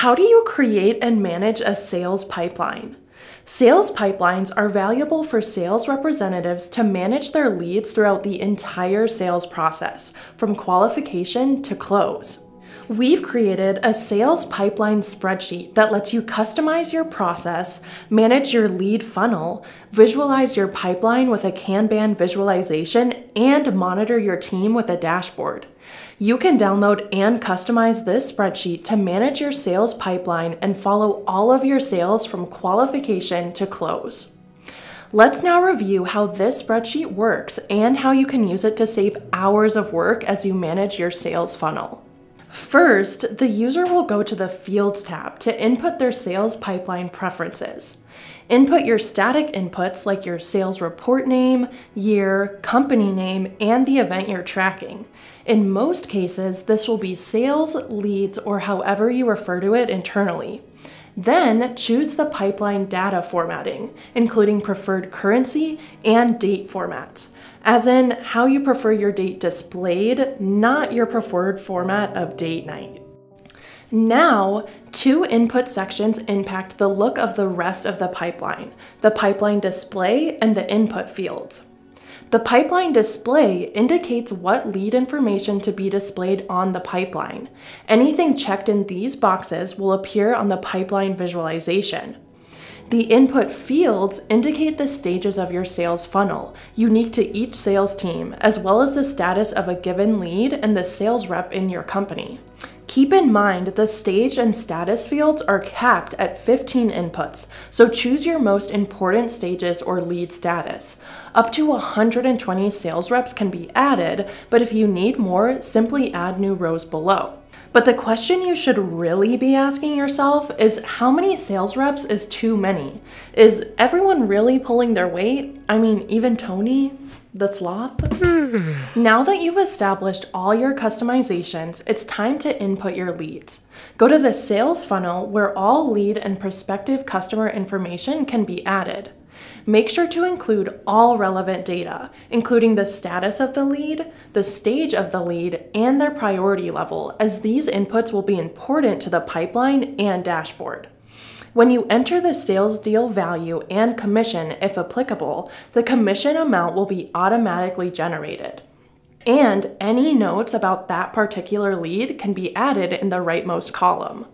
How do you create and manage a sales pipeline? Sales pipelines are valuable for sales representatives to manage their leads throughout the entire sales process, from qualification to close. We've created a sales pipeline spreadsheet that lets you customize your process, manage your lead funnel, visualize your pipeline with a Kanban visualization, and monitor your team with a dashboard. You can download and customize this spreadsheet to manage your sales pipeline and follow all of your sales from qualification to close. Let's now review how this spreadsheet works and how you can use it to save hours of work as you manage your sales funnel. First, the user will go to the Fields tab to input their sales pipeline preferences. Input your static inputs like your sales report name, year, company name, and the event you're tracking. In most cases, this will be sales, leads, or however you refer to it internally. Then choose the pipeline data formatting, including preferred currency and date formats, as in how you prefer your date displayed, not your preferred format of date night. Now, two input sections impact the look of the rest of the pipeline display and the input fields. The pipeline display indicates what lead information to be displayed on the pipeline. Anything checked in these boxes will appear on the pipeline visualization. The input fields indicate the stages of your sales funnel, unique to each sales team, as well as the status of a given lead and the sales rep in your company. Keep in mind the stage and status fields are capped at 15 inputs, so choose your most important stages or lead status. Up to 120 sales reps can be added, but if you need more, simply add new rows below. But the question you should really be asking yourself is, how many sales reps is too many? Is everyone really pulling their weight? I mean, even Tony? The sloth? Now that you've established all your customizations, it's time to input your leads. Go to the sales funnel where all lead and prospective customer information can be added. Make sure to include all relevant data, including the status of the lead, the stage of the lead, and their priority level, as these inputs will be important to the pipeline and dashboard. When you enter the sales deal value and commission, if applicable, the commission amount will be automatically generated. And any notes about that particular lead can be added in the rightmost column.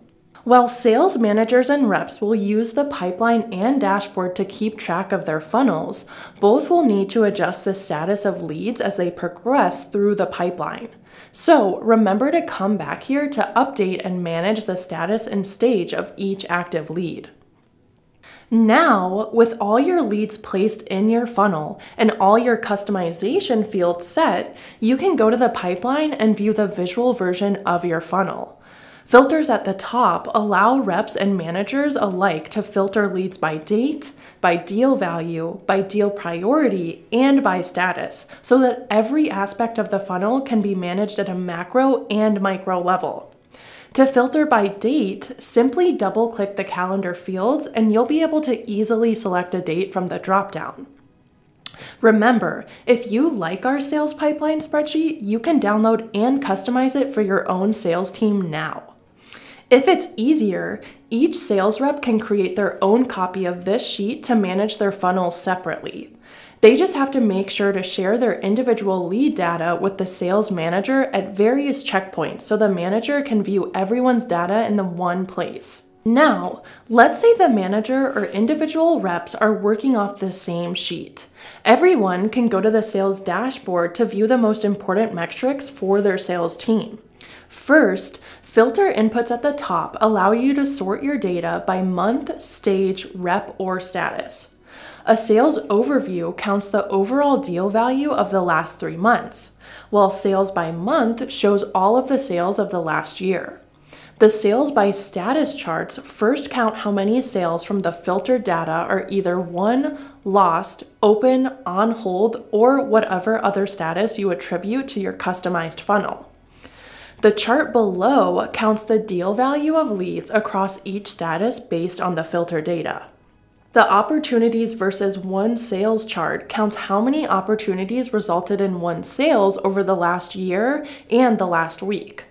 While sales managers and reps will use the pipeline and dashboard to keep track of their funnels, both will need to adjust the status of leads as they progress through the pipeline. So remember to come back here to update and manage the status and stage of each active lead. Now, with all your leads placed in your funnel and all your customization fields set, you can go to the pipeline and view the visual version of your funnel. Filters at the top allow reps and managers alike to filter leads by date, by deal value, by deal priority, and by status, so that every aspect of the funnel can be managed at a macro and micro level. To filter by date, simply double-click the calendar fields and you'll be able to easily select a date from the dropdown. Remember, if you like our sales pipeline spreadsheet, you can download and customize it for your own sales team now. If it's easier, each sales rep can create their own copy of this sheet to manage their funnel separately. They just have to make sure to share their individual lead data with the sales manager at various checkpoints so the manager can view everyone's data in the one place. Now, let's say the manager or individual reps are working off the same sheet. Everyone can go to the sales dashboard to view the most important metrics for their sales team. First, filter inputs at the top allow you to sort your data by month, stage, rep, or status. A sales overview counts the overall deal value of the last 3 months, while sales by month shows all of the sales of the last year. The sales by status charts first count how many sales from the filtered data are either won, lost, open, on hold, or whatever other status you attribute to your customized funnel. The chart below counts the deal value of leads across each status based on the filter data. The opportunities versus won sales chart counts how many opportunities resulted in won sales over the last year and the last week.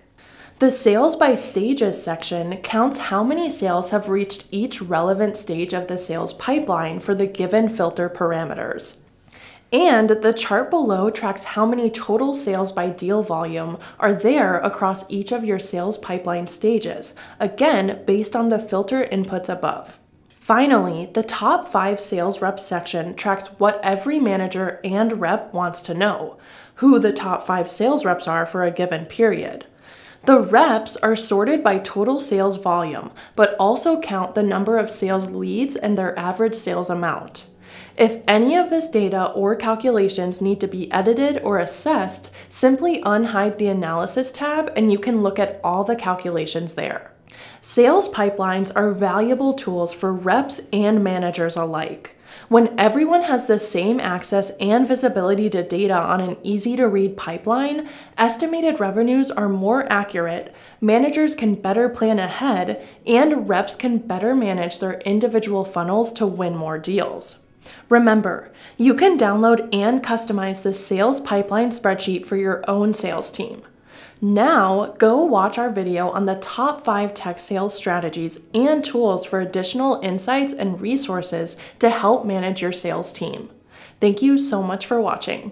The sales by stages section counts how many sales have reached each relevant stage of the sales pipeline for the given filter parameters. And the chart below tracks how many total sales by deal volume are there across each of your sales pipeline stages, again, based on the filter inputs above. Finally, the top 5 sales reps section tracks what every manager and rep wants to know, who the top 5 sales reps are for a given period. The reps are sorted by total sales volume, but also count the number of sales leads and their average sales amount. If any of this data or calculations need to be edited or assessed, simply unhide the analysis tab and you can look at all the calculations there. Sales pipelines are valuable tools for reps and managers alike. When everyone has the same access and visibility to data on an easy-to-read pipeline, estimated revenues are more accurate, managers can better plan ahead, and reps can better manage their individual funnels to win more deals. Remember, you can download and customize the sales pipeline spreadsheet for your own sales team. Now, go watch our video on the top 5 tech sales strategies and tools for additional insights and resources to help manage your sales team. Thank you so much for watching.